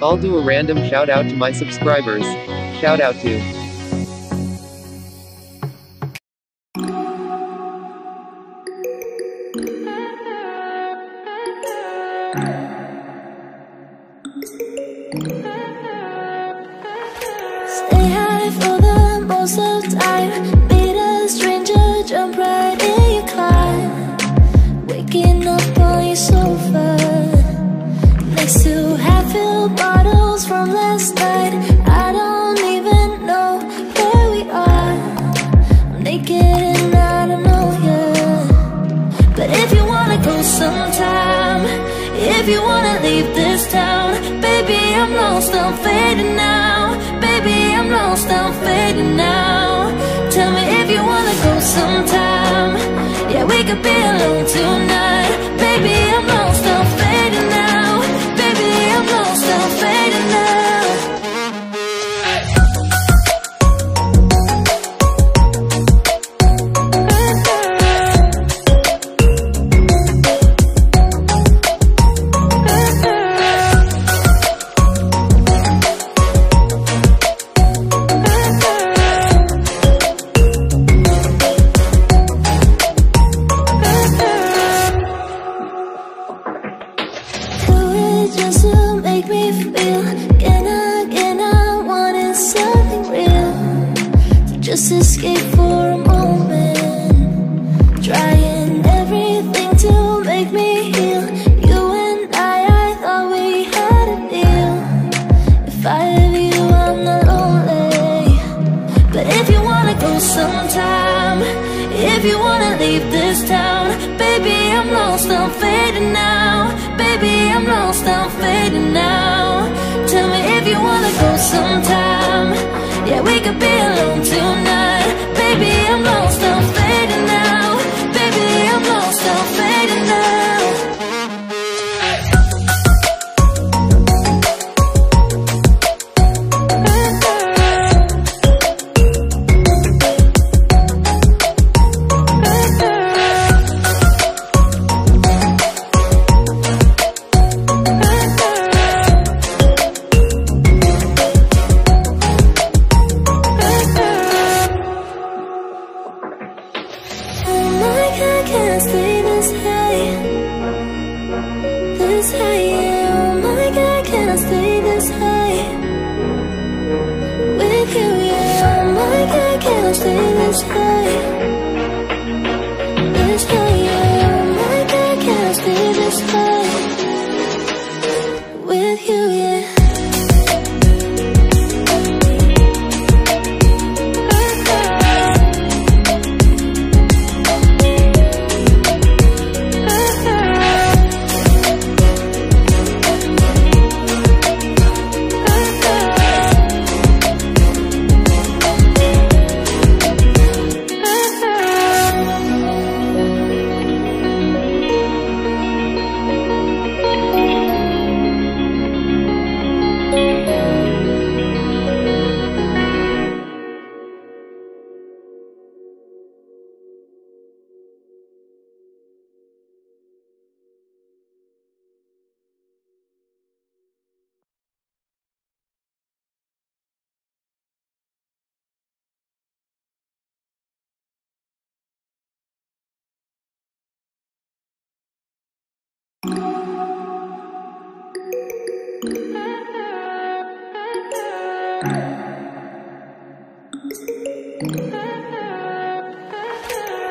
I'll do a random shout out to my subscribers. Shout out to stay high for the most of time. Meet a stranger, jump right in your climb. Waking up on your sofa next to half-filled bottles from last night. I don't even know where we are. I'm naked and I don't know yet. But if you wanna go sometime, if you wanna leave this town, baby, I'm lost, I'm fading now. Baby, I'm lost, I'm fading now. Tell me if you wanna go sometime. Yeah, we could be alone tonight. Baby, I'm lost, I'm fading now.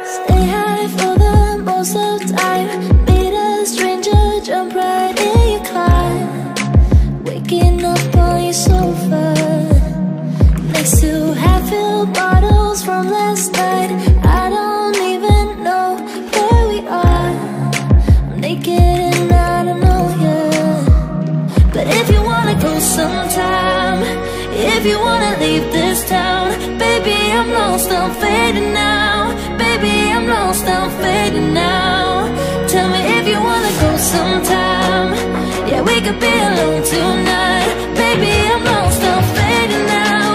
Stay high for the most of time. Meet a stranger. still fading now. Tell me if you wanna go sometime. Yeah, we could be alone tonight. Baby, I'm lost, I'm fading now.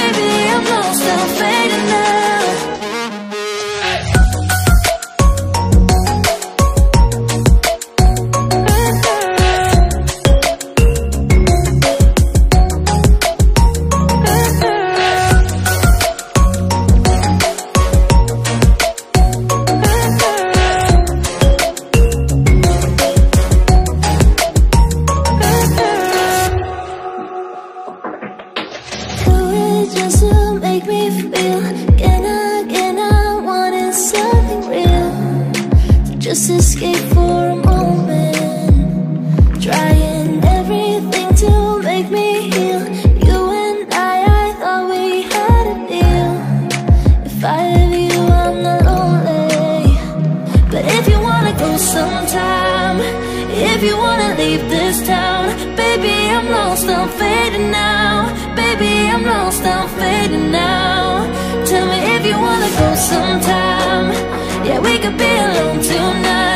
Baby, I'm lost, I'm fading now. Sometime, yeah, we could be alone tonight.